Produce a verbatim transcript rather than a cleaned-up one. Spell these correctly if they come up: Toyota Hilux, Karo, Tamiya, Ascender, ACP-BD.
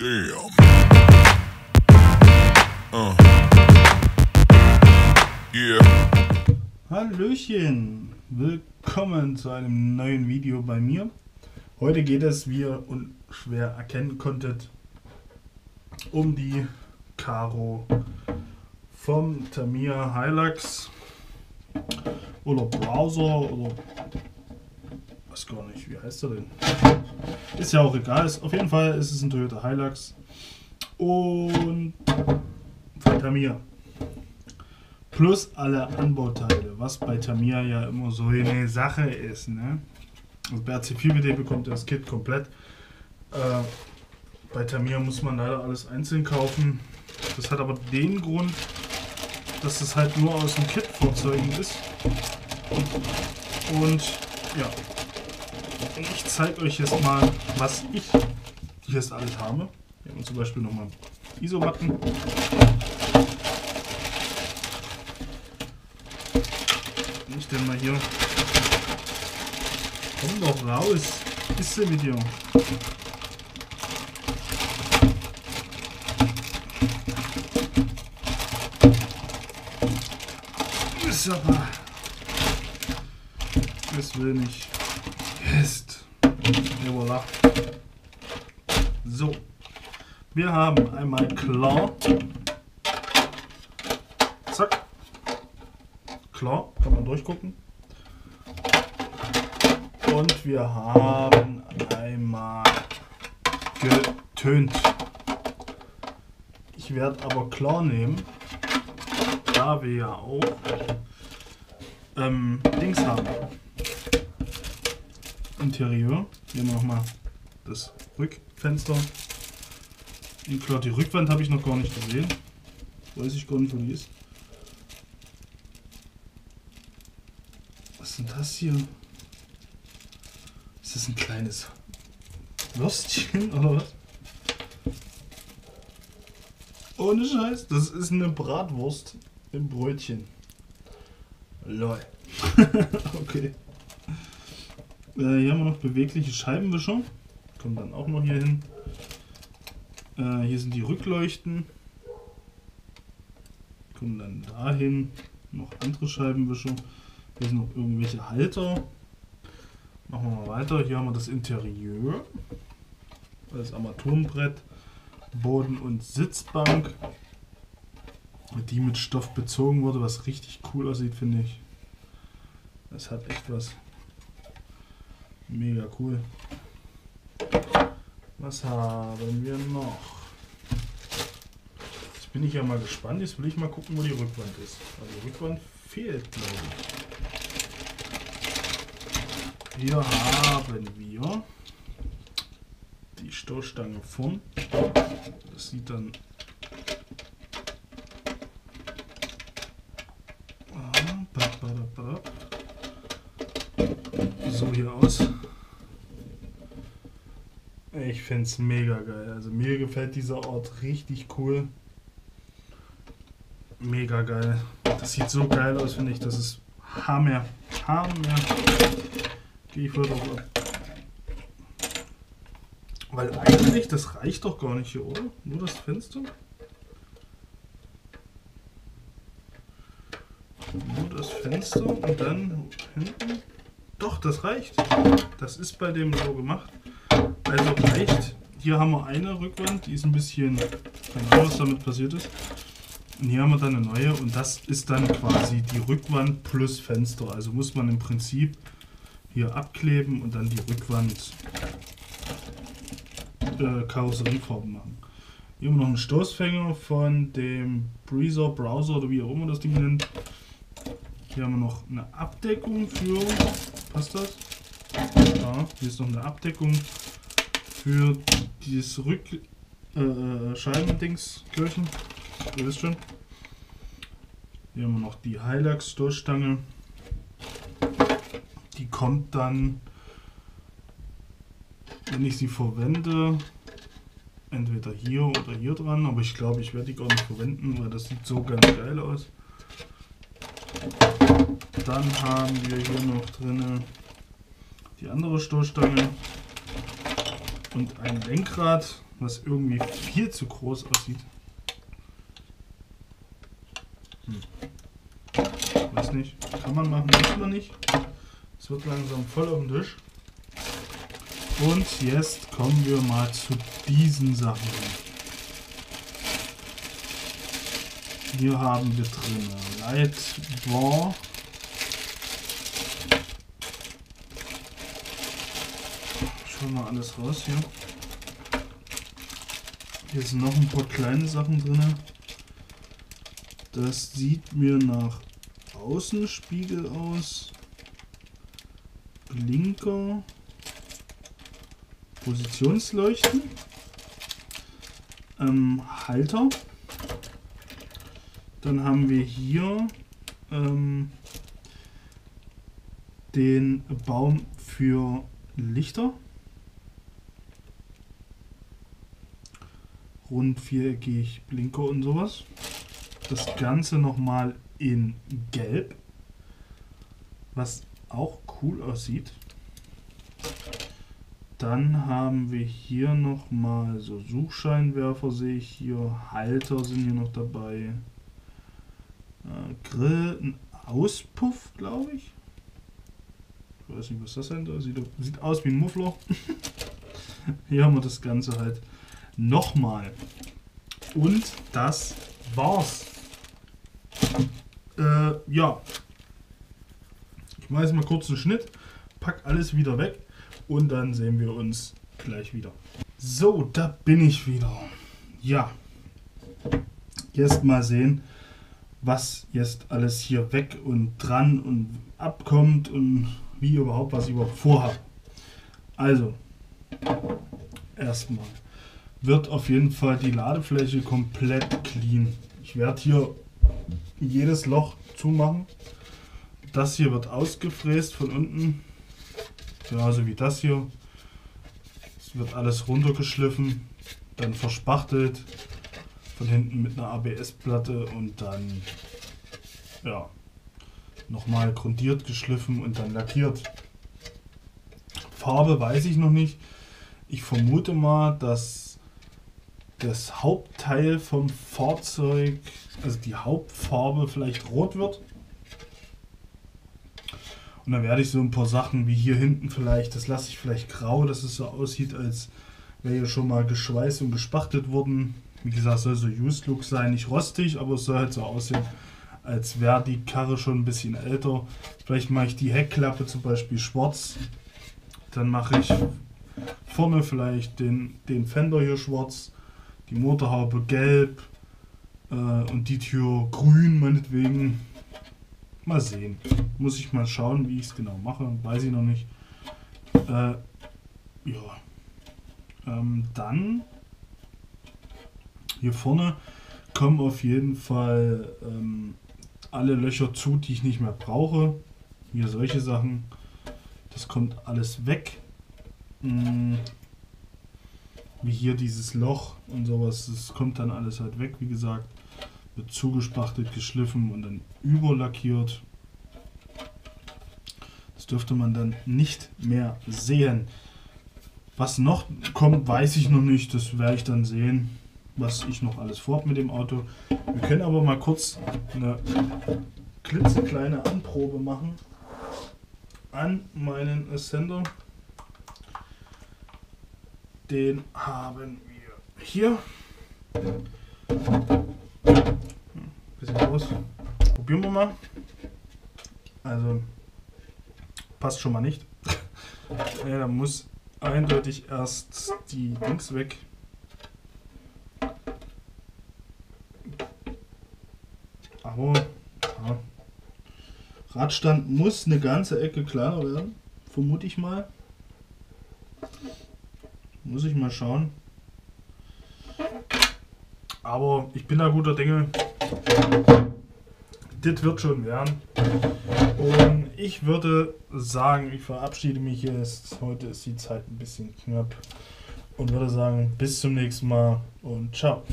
Damn. Uh. Yeah. Hallöchen, willkommen zu einem neuen Video bei mir. Heute geht es, wie ihr unschwer erkennen konntet, um die Karo vom Tamiya Hilux oder Browser oder weiß gar nicht, wie heißt er denn? Ist ja auch egal. Auf jeden Fall ist es ein Toyota Hilux und von Tamiya. Plus alle Anbauteile, was bei Tamiya ja immer so eine Sache ist. Ne? Also bei A C P B D bekommt ihr das Kit komplett. Äh, bei Tamiya muss man leider alles einzeln kaufen. Das hat aber den Grund, dass es halt nur aus dem Kit-Fahrzeugen ist. Und ja. Ich zeige euch jetzt mal, was ich jetzt alles habe. Wir haben zum Beispiel nochmal Isomatten. Und ich denn mal hier. Komm doch raus. Ist der Video. Ist aber. Das will nicht. Ist. Et voilà. So, wir haben einmal klar, zack, klar, kann man durchgucken, und wir haben einmal getönt. Ich werde aber klar nehmen, da wir ja auch ähm, Dings haben. Interieur. Hier nochmal das Rückfenster. Und klar, die Rückwand habe ich noch gar nicht gesehen. Weiß ich gar nicht, wo die ist. Was ist denn das hier? Ist das ein kleines Würstchen oder was? Ohne Scheiß, das ist eine Bratwurst im Brötchen. Lol. Okay. Hier haben wir noch bewegliche Scheibenwischer, kommt dann auch noch hier hin. Äh, hier sind die Rückleuchten, kommen dann dahin. Noch andere Scheibenwischer, hier sind noch irgendwelche Halter. Machen wir mal weiter. Hier haben wir das Interieur, das Armaturenbrett, Boden- und Sitzbank, die mit Stoff bezogen wurde, was richtig cool aussieht, finde ich. Das hat echt was. Mega cool. Was haben wir noch? Jetzt bin ich ja mal gespannt. Jetzt will ich mal gucken, wo die Rückwand ist. Also die Rückwand fehlt, glaube ich. Hier haben wir die Stoßstange vorn. Das sieht dann... so hier aus. Ich finde es mega geil. Also mir gefällt dieser Ort richtig cool. Mega geil. Das sieht so geil aus, finde ich. Das ist Hammer. Hammer. Gehe ich wieder drauf ab. Weil eigentlich, das reicht doch gar nicht hier, oder? Nur das Fenster? Nur das Fenster und dann hinten. Doch, das reicht. Das ist bei dem so gemacht. Also reicht. Hier haben wir eine Rückwand, die ist ein bisschen, keine Ahnung, was damit passiert ist. Und hier haben wir dann eine neue und das ist dann quasi die Rückwand plus Fenster. Also muss man im Prinzip hier abkleben und dann die Rückwand äh, Karosseriefarben machen. Hier haben wir noch einen Stoßfänger von dem Breezer, Browser oder wie auch immer das Ding nennt. Hier haben wir noch eine Abdeckung für, passt das? Ja, hier ist noch eine Abdeckung für dieses Rückscheibendingskirchen. Äh, ihr wisst schon. Hier haben wir noch die Hilux-Stoßstange. Die kommt dann, wenn ich sie verwende, entweder hier oder hier dran. Aber ich glaube, ich werde die gar nicht verwenden, weil das sieht so ganz geil aus. Dann haben wir hier noch drin die andere Stoßstange. und ein Lenkrad, was irgendwie viel zu groß aussieht. Hm. Weiß nicht, kann man machen, muss man nicht. Es wird langsam voll auf den Tisch. Und jetzt kommen wir mal zu diesen Sachen. Hier haben wir drin Lightbar. Schauen wir mal alles raus hier. Hier sind noch ein paar kleine Sachen drin. Das sieht mir nach Außenspiegel aus. Blinker. Positionsleuchten. Ähm, Halter. Dann haben wir hier ähm, den Baum für Lichter. Rund viereckig, Blinker und sowas. Das Ganze nochmal in Gelb, was auch cool aussieht. Dann haben wir hier nochmal so Suchscheinwerfer, sehe ich hier, Halter sind hier noch dabei. Grill, ein Auspuff, glaube ich. Ich weiß nicht, was das sein soll. Sieht, sieht aus wie ein Muffler. Hier haben wir das Ganze halt nochmal. Und das war's. Äh, ja. Ich mache jetzt mal kurz einen Schnitt, pack alles wieder weg und dann sehen wir uns gleich wieder. So, da bin ich wieder. Ja. Jetzt mal sehen, was jetzt alles hier weg und dran und abkommt und wie überhaupt, was ich überhaupt vorhabe. Also, erstmal wird auf jeden Fall die Ladefläche komplett clean. Ich werde hier jedes Loch zumachen. Das hier wird ausgefräst von unten, genauso wie das hier. Es wird alles runtergeschliffen, dann verspachtelt. Von hinten mit einer A B S-Platte und dann ja, nochmal grundiert, geschliffen und dann lackiert. Farbe weiß ich noch nicht. Ich vermute mal, dass das Hauptteil vom Fahrzeug, also die Hauptfarbe, vielleicht rot wird. Und dann werde ich so ein paar Sachen wie hier hinten vielleicht, das lasse ich vielleicht grau, dass es so aussieht, als wäre hier schon mal geschweißt und gespachtelt worden. Wie gesagt, soll so Used Look sein, nicht rostig, aber es soll halt so aussehen, als wäre die Karre schon ein bisschen älter. Vielleicht mache ich die Heckklappe zum Beispiel schwarz. Dann mache ich vorne vielleicht den, den Fender hier schwarz, die Motorhaube gelb äh, und die Tür grün meinetwegen. Mal sehen. Muss ich mal schauen, wie ich es genau mache. Weiß ich noch nicht. Äh, ja. Ähm, dann... Hier vorne kommen auf jeden Fall ähm, alle Löcher zu, die ich nicht mehr brauche. Hier solche Sachen. Das kommt alles weg. Hm. Wie hier dieses Loch und sowas. Das kommt dann alles halt weg, wie gesagt. Wird zugespachtelt, geschliffen und dann überlackiert. Das dürfte man dann nicht mehr sehen. Was noch kommt, weiß ich noch nicht. Das werde ich dann sehen, was ich noch alles vorhabe mit dem Auto. Wir können aber mal kurz eine klitzekleine Anprobe machen an meinen Ascender. Den haben wir hier. Bisschen groß. Probieren wir mal. Also passt schon mal nicht. Ja, da muss eindeutig erst die Dings weg. Aber ja. Radstand muss eine ganze Ecke kleiner werden, vermute ich mal. Muss ich mal schauen. Aber ich bin da guter Dinge. Das wird schon werden. Und ich würde sagen, ich verabschiede mich jetzt. Heute ist die Zeit ein bisschen knapp. Und würde sagen, bis zum nächsten Mal und ciao.